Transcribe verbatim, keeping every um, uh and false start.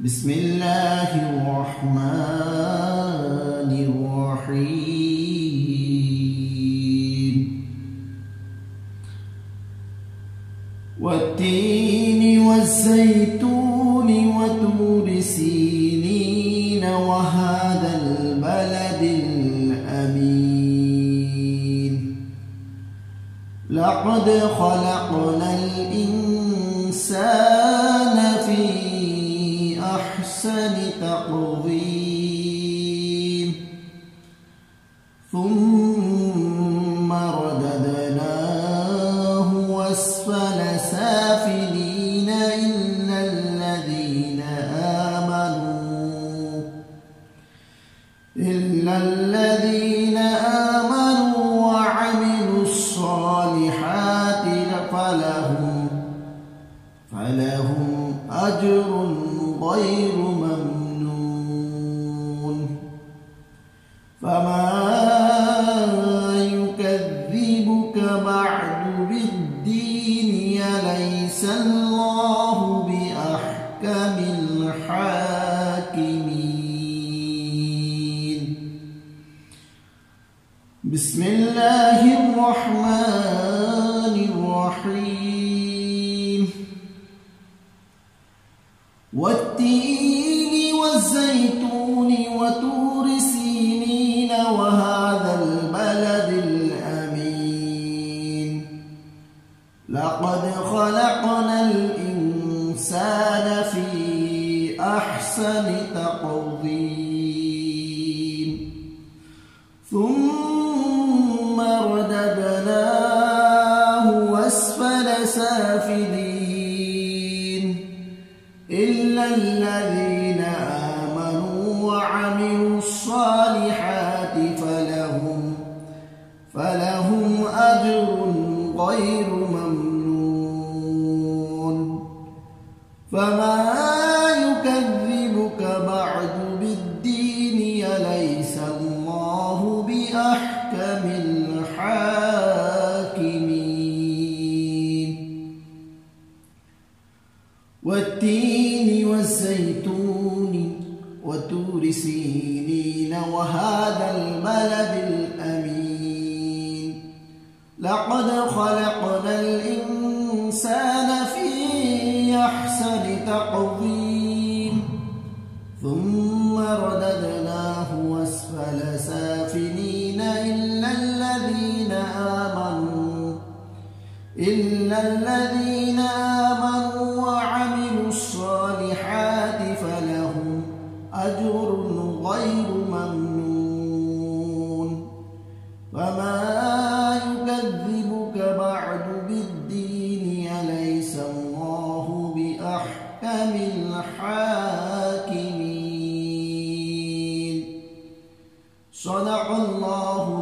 بسم الله الرحمن الرحيم والتين والزيتون وطور سينين وهذا البلد الأمين لقد خلقنا الإنسان في أحسن تقويم ثم رددناه أسفل سافلين إلا الذين آمنوا إلا الذين آمنوا وعملوا الصالحات فلهم فلهم أجر غير ممنون فما يكذبك بعد بالدين أليس الله بأحكم الحاكمين بسم الله الرحمن الرحيم والتين والزيتون وطور سينين وهذا البلد الأمين لقد خلقنا الإنسان في أحسن تقويم ثم رددناه أسفل سافلين إلا الذين آمنوا وعملوا الصالحات فلهم فلهم أجر غير ممنون فما يكذبك بعد بالدين أليس الله بأحكم الحاكمين والتين والزيتون وطور سينين وهذا البلد الأمين لقد خلقنا الإنسان في أحسن تقويم ثم رددناه أسفل سافلين إلا الذين آمنوا إلا الذين آمنوا وعملوا الصالحات فلهم أجر غير ممنون فما يكذبك بعد بالدين أليس الله بأحكم الحاكمين صدق الله.